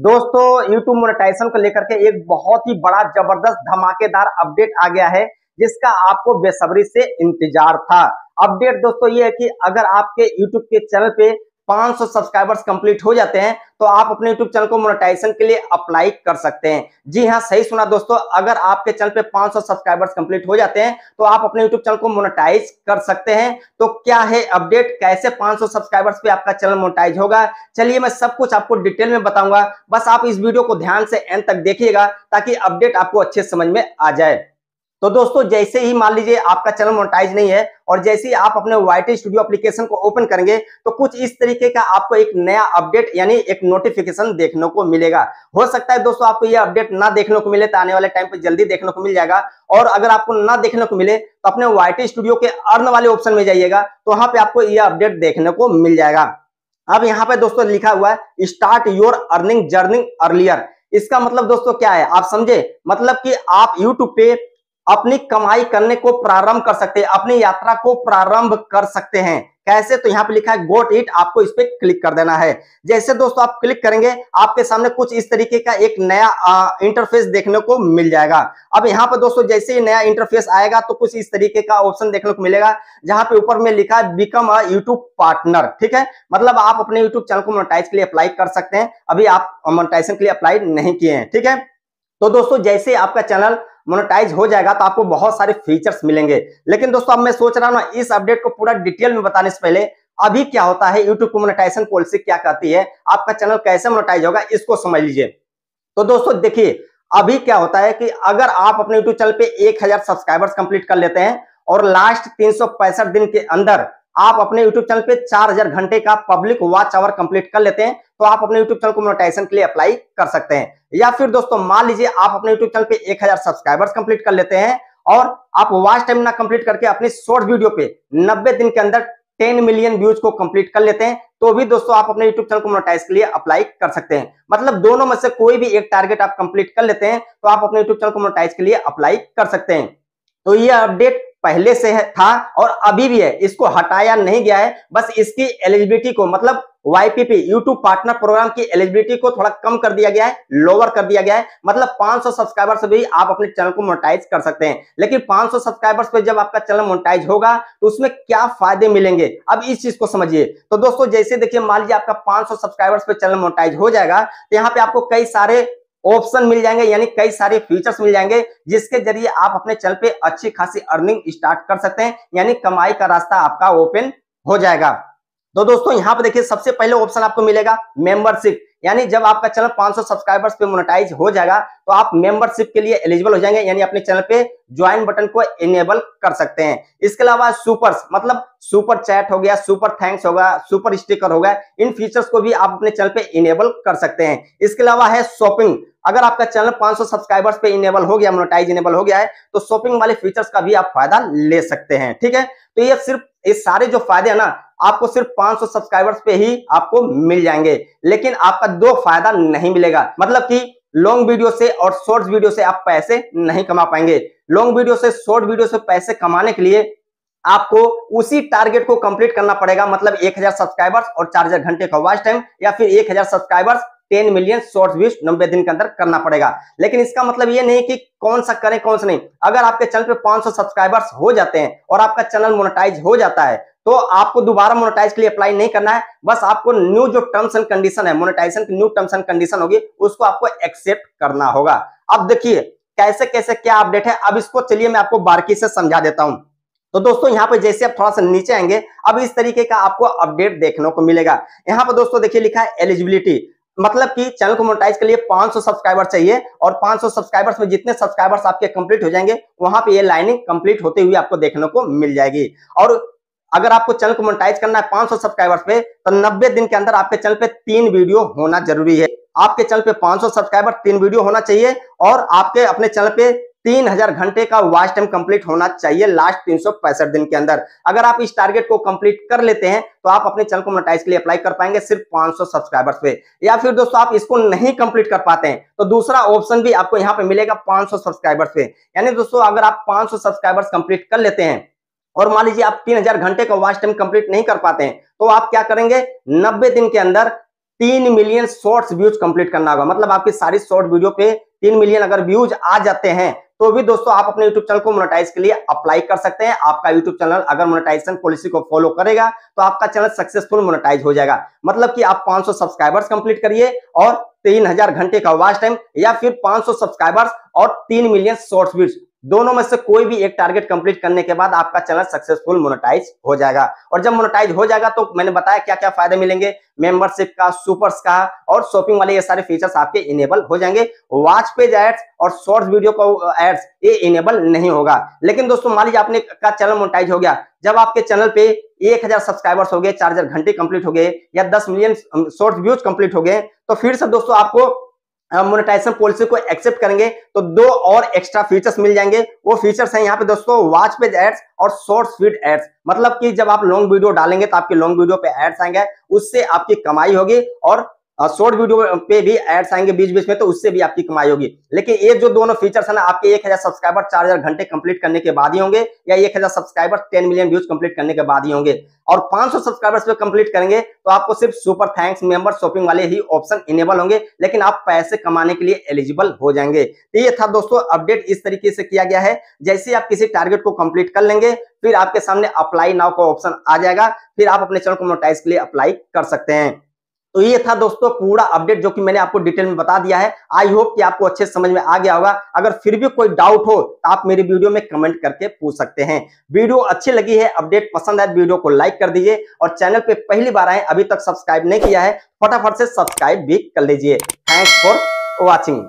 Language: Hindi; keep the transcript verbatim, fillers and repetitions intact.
दोस्तों YouTube मोनेटाइजेशन को लेकर के एक बहुत ही बड़ा जबरदस्त धमाकेदार अपडेट आ गया है, जिसका आपको बेसब्री से इंतजार था। अपडेट दोस्तों ये है कि अगर आपके YouTube के चैनल पे पाँच सौ सब्सक्राइबर्स कंप्लीट हो जाते हैं तो आप अपने YouTube चैनल को मोनेटाइजेशन के लिए अप्लाई कर सकते हैं। जी हाँ, सही सुना दोस्तों, अगर आपके चैनल पे पाँच सौ सब्सक्राइबर्स कंप्लीट हो जाते हैं तो आप अपने YouTube चैनल को मोनेटाइज कर सकते हैं। तो क्या है अपडेट, कैसे पाँच सौ सब्सक्राइबर्स पे आपका चैनल मोनेटाइज होगा, चलिए मैं सब कुछ आपको डिटेल में बताऊंगा। बस आप इस वीडियो को ध्यान से एंड तक देखिएगा ताकि अपडेट आपको अच्छे समझ में आ जाए। तो दोस्तों जैसे ही मान लीजिए आपका चैनल मोनेटाइज नहीं है और जैसे ही आप अपने वाई टी स्टूडियो एप्लीकेशन को ओपन करेंगे तो कुछ इस तरीके का आपको एक नया अपडेट यानी एक नोटिफिकेशन देखने को मिलेगा। हो सकता है दोस्तों आपको यह अपडेट ना देखने को मिले तो आने वाले टाइम पे जल्दी देखने को मिल जाएगा, और अगर आपको ना देखने को मिले तो अपने वाई टी स्टूडियो के अर्न वाले ऑप्शन में जाइएगा तो वहां पे आपको यह अपडेट देखने को मिल जाएगा। अब यहाँ पे दोस्तों लिखा हुआ है start your earning journey earlier. इसका मतलब दोस्तों क्या है आप समझे, मतलब कि आप यूट्यूब पे अपनी कमाई करने को प्रारंभ कर सकते हैं, अपनी यात्रा को प्रारंभ कर सकते हैं। कैसे, तो यहाँ पे लिखा है गोट इट, आपको इस पे क्लिक कर देना है। जैसे दोस्तों आप क्लिक करेंगे आपके सामने कुछ इस तरीके का एक नया आ, इंटरफेस देखने को मिल जाएगा। अब यहाँ पे दोस्तों जैसे ही नया इंटरफेस आएगा तो कुछ इस तरीके का ऑप्शन देखने को मिलेगा, जहां पे ऊपर में लिखा है बिकम अ यूट्यूब पार्टनर। ठीक है, मतलब आप अपने यूट्यूब चैनल को मोनेटाइज के लिए अप्लाई कर सकते हैं, अभी आप मोनेटाइजेशन के लिए अप्लाई नहीं किए हैं। ठीक है, तो दोस्तों जैसे आपका चैनल मोनेटाइज हो जाएगा तो आपको बहुत सारे फीचर्स मिलेंगे। लेकिन दोस्तों अब मैं सोच रहा हूँ ना इस अपडेट को पूरा डिटेल में बताने से पहले अभी क्या होता है, यूट्यूब की मोनेटाइजेशन पॉलिसी क्या कहती है, आपका चैनल कैसे मोनेटाइज होगा, इसको समझ लीजिए। तो दोस्तों देखिए अभी क्या होता है कि अगर आप अपने यूट्यूब चैनल पे एक हजार सब्सक्राइबर्स कंप्लीट कर लेते हैं और लास्ट तीन सौ पैंसठ दिन के अंदर आप अपने यूट्यूब चैनल पे चार हजार घंटे का पब्लिक वॉच आवर कंप्लीट कर लेते हैं तो आप अपने यूट्यूब चैनल को मोनेटाइजेशन के लिए अप्लाई कर सकते हैं। या फिर दोस्तों मान लीजिए आप अपने यूट्यूब चैनल पे एक हजार सब्सक्राइबर्स कंप्लीट कर लेते हैं और आप वॉच टाइम ना कंप्लीट करके अपनी शॉर्ट वीडियो पे नब्बे दिन के अंदर टेन मिलियन व्यूज को कंप्लीट कर लेते हैं तो भी दोस्तों आप अपने यूट्यूब चैनल को मोनेटाइज के लिए अप्लाई कर सकते हैं। मतलब दोनों में से कोई भी एक टारगेट आप कंप्लीट कर लेते हैं तो आप अपने यूट्यूब चैनल को मोनेटाइज के लिए अप्लाई कर सकते हैं। तो यह अपडेट पहले से था और अभी भी है, इसको हटाया नहीं गया है। बस इसकी एलिजिबिलिटी को मतलब Y P P YouTube partner programme की एलिजिबिलिटी को थोड़ा कम कर दिया गया है, लोअर कर दिया गया है। मतलब पाँच सौ सब्सक्राइबर्स से भी आप अपने चैनल को मोनेटाइज कर सकते हैं, लेकिन पाँच सौ सब्सक्राइबर्स पे जब आपका चैनल मोनेटाइज होगा तो उसमें क्या फायदे मिलेंगे, अब इस चीज को समझिए। तो दोस्तों जैसे देखिए मान लीजिए आपका पाँच सौ सब्सक्राइबर्स पे चैनल मोनेटाइज हो जाएगा तो यहाँ पे आपको कई सारे ऑप्शन मिल जाएंगे यानी कई सारे फीचर्स मिल जाएंगे, जिसके जरिए आप अपने चैनल पे अच्छी खासी अर्निंग स्टार्ट कर सकते हैं, यानी कमाई का रास्ता आपका ओपन हो जाएगा। तो दोस्तों यहाँ पे देखिए सबसे पहले ऑप्शन आपको मिलेगा मेंबरशिप, यानी जब आपका चैनल पाँच सौ सब्सक्राइबर्स पे मोनेटाइज हो जाएगा तो आप मेंबरशिप के लिए एलिजिबल हो जाएंगे, यानी अपने चैनल पे ज्वाइन बटन को इनेबल कर सकते हैं। इसके अलावा सुपर्स मतलब सुपर चैट हो गया, सुपर थैंक्स होगा, सुपर स्टिकर होगा, इन फीचर्स को भी आप अपने चैनल पे इनेबल कर सकते हैं। इसके अलावा है शॉपिंग, अगर आपका चैनल पाँच सौ सब्सक्राइबर्स पे इनेबल हो गया, मोनेटाइज इनेबल हो गया है तो शॉपिंग वाले फीचर्स का भी आप फायदा ले सकते हैं। ठीक है, तो ये सिर्फ ये सारे जो फायदे हैं ना आपको सिर्फ पाँच सौ सब्सक्राइबर्स पे ही आपको मिल जाएंगे, लेकिन आपका दो फायदा नहीं मिलेगा। मतलब कि लॉन्ग वीडियो से और शॉर्ट वीडियो से आप पैसे नहीं कमा पाएंगे। लॉन्ग वीडियो से शॉर्ट वीडियो से पैसे कमाने के लिए आपको उसी टारगेट को कंप्लीट करना पड़ेगा, मतलब एक हजार सब्सक्राइबर्स और चार हजार घंटे का वॉच टाइम, या फिर एक हजार सब्सक्राइबर्स दस मिलियन शॉर्ट्स व्यूज नब्बे दिन के अंदर करना पड़ेगा। लेकिन इसका मतलब ये नहीं कि कौन सा करें कौन सा नहीं। अगर आपके चैनल पे पाँच सौ सब्सक्राइबर्स हो जाते हैं और आपका चैनल मोनेटाइज हो जाता है तो आपको दोबारा मोनेटाइज के लिए अप्लाई नहीं करना है, बस आपको न्यू जो टर्म्स एंड कंडीशन है मोनेटाइजेशन की न्यू टर्म्स एंड कंडीशन होगी उसको आपको एक्सेप्ट करना होगा। अब देखिए कैसे कैसे क्या अपडेट है, अब इसको चलिए मैं आपको बारीकी से समझा देता हूँ। तो दोस्तों यहाँ पे जैसे आप थोड़ा सा नीचे आएंगे अब इस तरीके का आपको अपडेट देखने को मिलेगा। यहाँ पे दोस्तों देखिए लिखा है एलिजिबिलिटी, मतलब कि चैनल को मोनेटाइज के लिए पाँच सौ सब्सक्राइबर चाहिए और पाँच सौ सब्सक्राइबर्स में जितने सब्सक्राइबर्स आपके कंप्लीट हो जाएंगे वहां पे ये लाइनिंग कंप्लीट होते हुए आपको देखने को मिल जाएगी। और अगर आपको चैनल को मोनेटाइज करना है पाँच सौ सब्सक्राइबर्स पे तो नब्बे दिन के अंदर आपके चैनल पे तीन वीडियो होना जरूरी है। आपके चैनल पे पाँच सौ सब्सक्राइबर तीन वीडियो होना चाहिए और आपके अपने चैनल पे तीन हजार घंटे का वॉच टाइम कंप्लीट होना चाहिए लास्ट तीन सौ पैंसठ दिन के अंदर। अगर आप इस टारगेट को कंप्लीट कर लेते हैं तो आप अपने चैनल को मोनेटाइज के लिए अप्लाई कर पाएंगे सिर्फ पाँच सौ सब्सक्राइबर्स पे। या फिर दोस्तों आप इसको नहीं कंप्लीट कर पाते हैं तो दूसरा ऑप्शन भी आपको यहाँ पे मिलेगा पाँच सौ सब्सक्राइबर्स पे, यानी दोस्तों अगर आप पाँच सौ सब्सक्राइबर्स कंप्लीट कर लेते हैं और मान लीजिए आप तीन हजार घंटे का वॉच टाइम कंप्लीट नहीं कर पाते हैं तो आप क्या करेंगे, नब्बे दिन के अंदर तीन मिलियन शॉर्ट्स व्यूज कंप्लीट करना होगा। मतलब आपकी सारी शॉर्ट वीडियो पे तीन मिलियन अगर व्यूज आ जाते हैं तो भी दोस्तों आप अपने YouTube चैनल को मोनेटाइज के लिए अप्लाई कर सकते हैं। आपका YouTube चैनल अगर मोनेटाइजेशन पॉलिसी को फॉलो करेगा तो आपका चैनल सक्सेसफुल मोनेटाइज हो जाएगा। मतलब कि आप पाँच सौ सब्सक्राइबर्स कंप्लीट करिए और तीन हज़ार घंटे का वॉच टाइम, या फिर पाँच सौ सब्सक्राइबर्स और तीन मिलियन शॉर्ट्स व्यूज, दोनों में से कोई भी एक टारगेट कंप्लीट करने के बाद आपका चैनल सक्सेसफुल मोनेटाइज हो जाएगा। और जब मोनेटाइज हो जाएगा तो मैंने बताया क्या क्या फायदे मिलेंगे, मेंबरशिप का, सुपर्स का और शॉपिंग वाले ये सारे फीचर्स आपके इनेबल हो जाएंगे। वॉच पेज एड्स और शॉर्ट्स वीडियो का एड्स ये इनेबल नहीं होगा। लेकिन दोस्तों मान लीजिए आपने का चैनल मोनेटाइज हो गया, जब आपके चैनल पे एक हज़ार सब्सक्राइबर्स हो गए, चार हजार घंटे कंप्लीट हो गए या दस मिलियन शॉर्ट्स व्यूज कंप्लीट हो गए, तो फिर सब दोस्तों आपको मोनेटाइजेशन पॉलिसी को एक्सेप्ट करेंगे तो दो और एक्स्ट्रा फीचर्स मिल जाएंगे। वो फीचर्स हैं यहाँ पे दोस्तों वॉच पेज एड्स और शॉर्ट फीड एड्स। मतलब कि जब आप लॉन्ग वीडियो डालेंगे तो आपके लॉन्ग वीडियो पे एड्स आएंगे, उससे आपकी कमाई होगी, और शॉर्ट वीडियो पे भी एड्स आएंगे बीच बीच में, तो उससे भी आपकी कमाई होगी। लेकिन ये जो दोनों फीचर्स है ना, आपके एक हज़ार सब्सक्राइबर चार हजार घंटे कंप्लीट करने के बाद ही होंगे, या एक हज़ार subscriber ten million views complete करने के बाद ही होंगे। और पाँच सौ सब्सक्राइबर्स पे कंप्लीट करेंगे तो आपको सिर्फ सुपर थैंक्स, मेंबर, शॉपिंग वाले ही ऑप्शन इनेबल होंगे, लेकिन आप पैसे कमाने के लिए एलिजिबल हो जाएंगे। तो ये था दोस्तों अपडेट, इस तरीके से किया गया है। जैसे आप किसी टारगेट को कंप्लीट कर लेंगे फिर आपके सामने अप्लाई नाउ का ऑप्शन आ जाएगा, फिर आप अपने चैनल को मोनेटाइज के लिए अप्लाई कर सकते हैं। तो ये था दोस्तों पूरा अपडेट जो कि मैंने आपको डिटेल में बता दिया है। आई होप कि आपको अच्छे समझ में आ गया होगा। अगर फिर भी कोई डाउट हो तो आप मेरी वीडियो में कमेंट करके पूछ सकते हैं। वीडियो अच्छी लगी है, अपडेट पसंद आए, वीडियो को लाइक कर दीजिए, और चैनल पे पहली बार आए अभी तक सब्सक्राइब नहीं किया है फटाफट से सब्सक्राइब भी कर लीजिए। Thanks for watching.